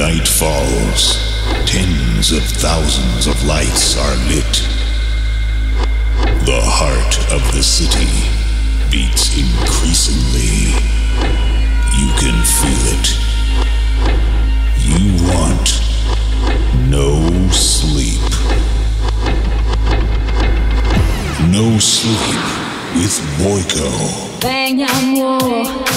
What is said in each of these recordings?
night falls, tens of thousands of lights are lit. The heart of the city beats increasingly. You can feel it. You want no sleep. No sleep with Boyko. Ven, amor.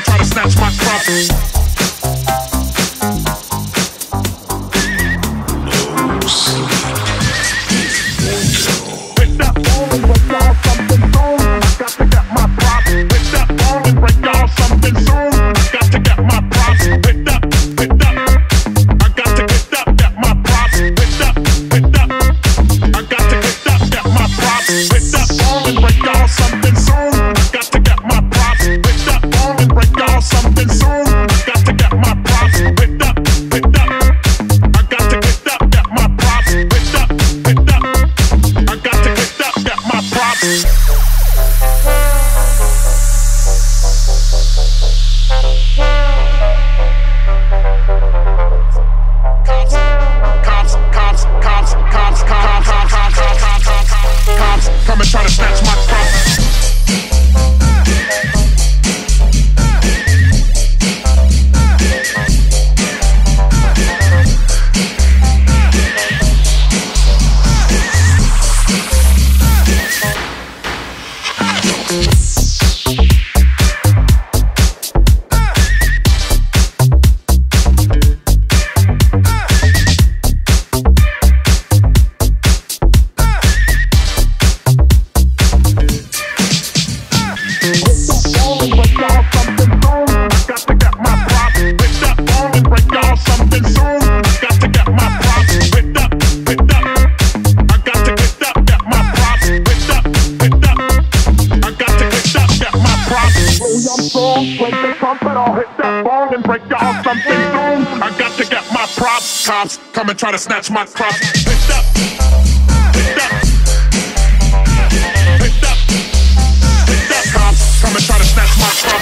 come and try to snatch my crop. Come and try to snatch my crop. Picked up, picked up, picked up, picked up. Cops, come and try to snatch my crop.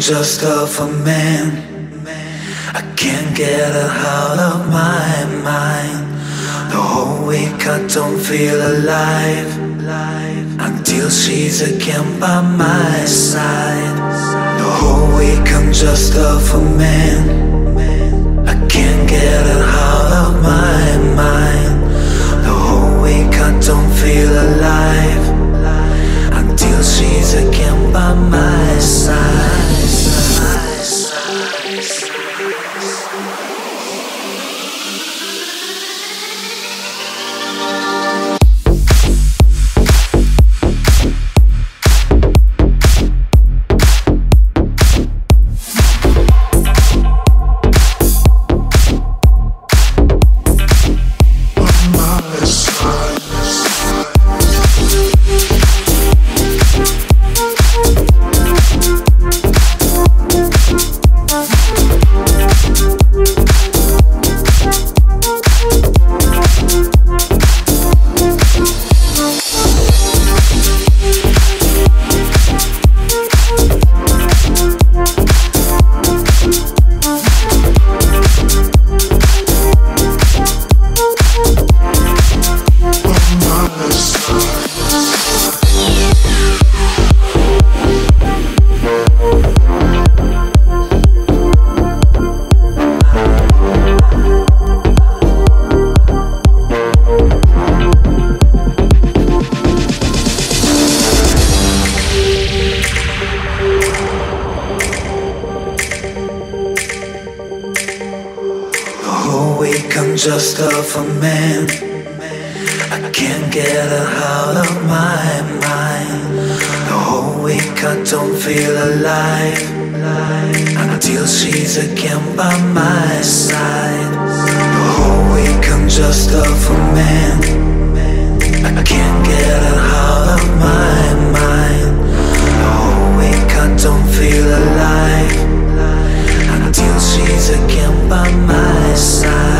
Just of a man, I can't get her out of my mind. The whole week I don't feel alive until she's again by my side. The whole week I'm just of a man, I can't get her out of my mind. The whole week I don't feel alive till she's again by my side. whole week I'm just off a man. I can't get her out of my mind. The whole week I don't feel alive until she's again by my side. The whole week I'm just off a man. I can't get her out of my mind. The whole week I don't feel alive till she's again by my side.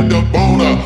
get the boner.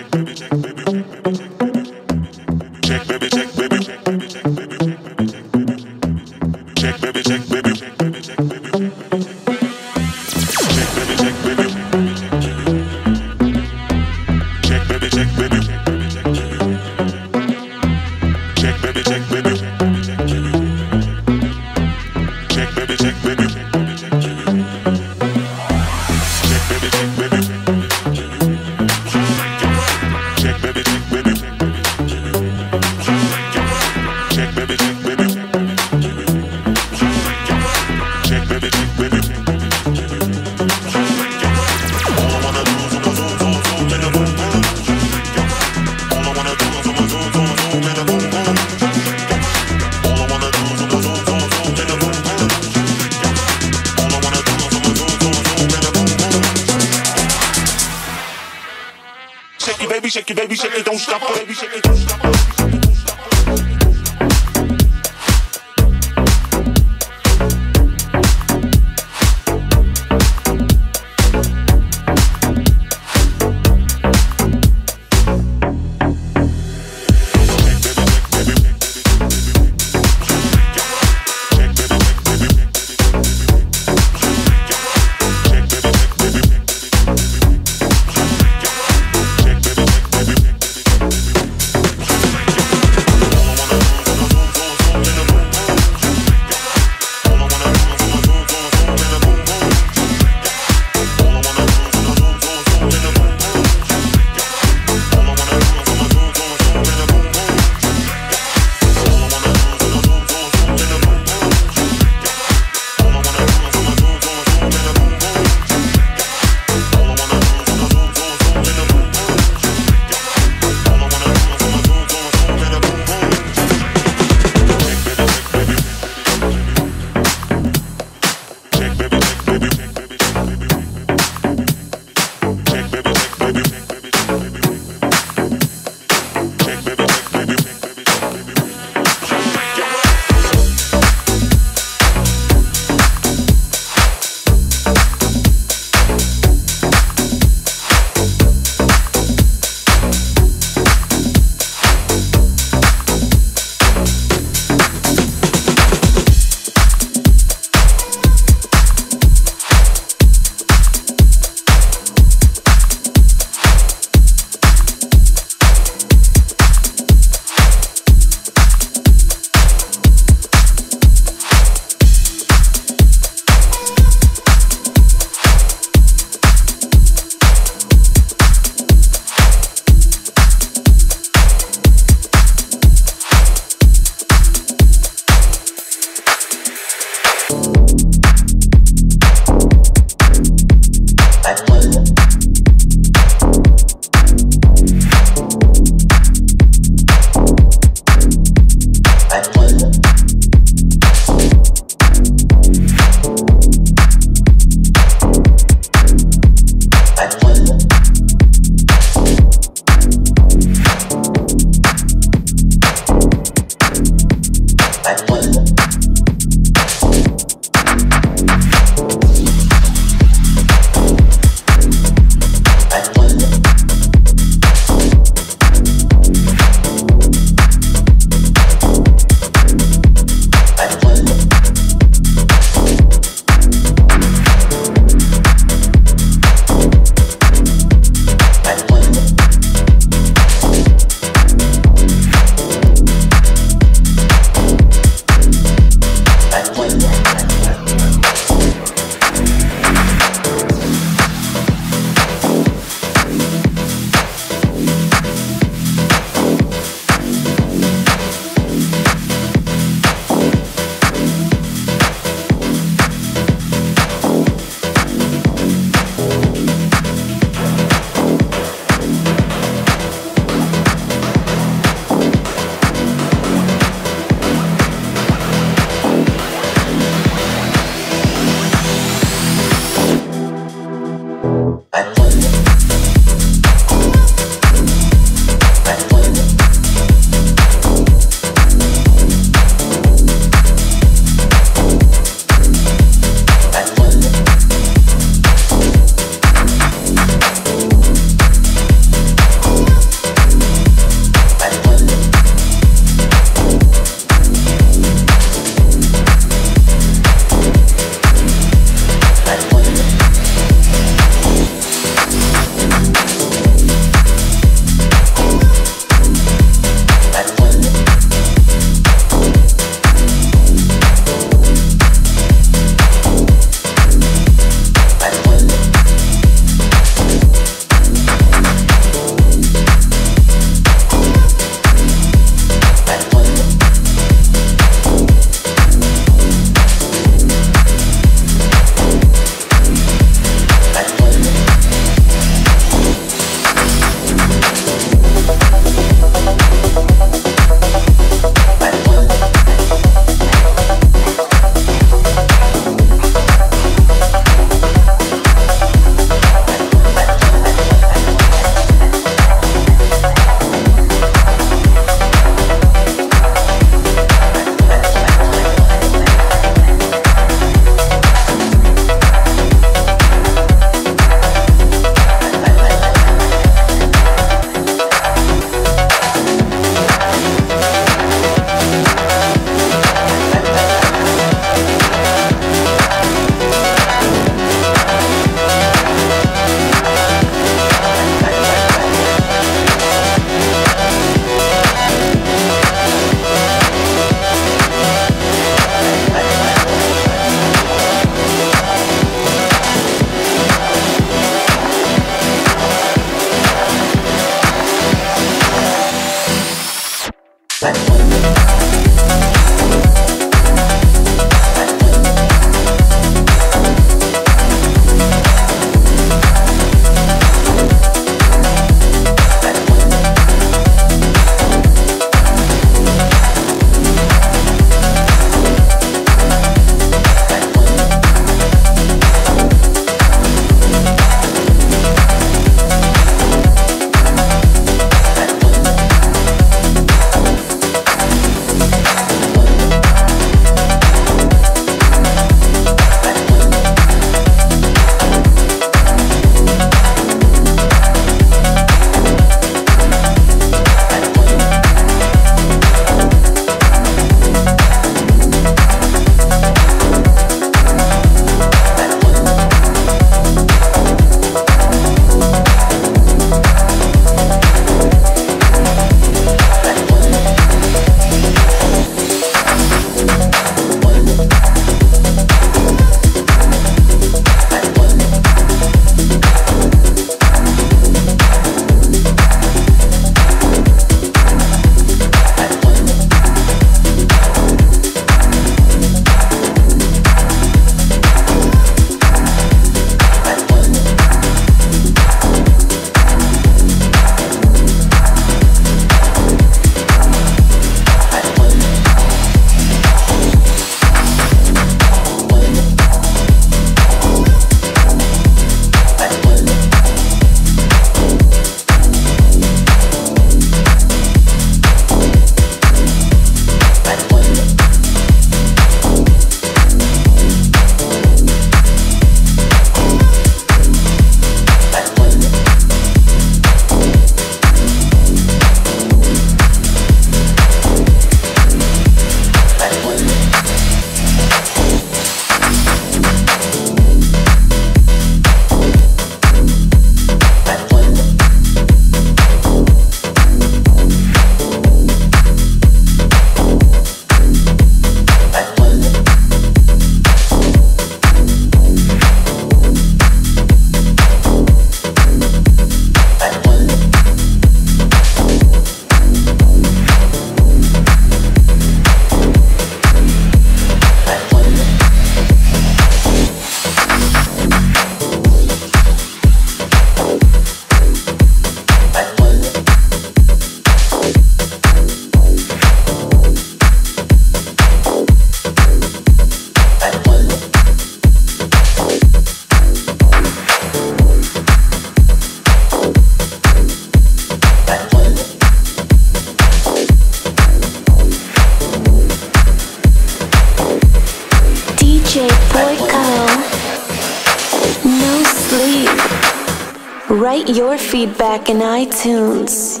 Write your feedback in iTunes.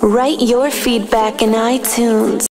Write your feedback in iTunes.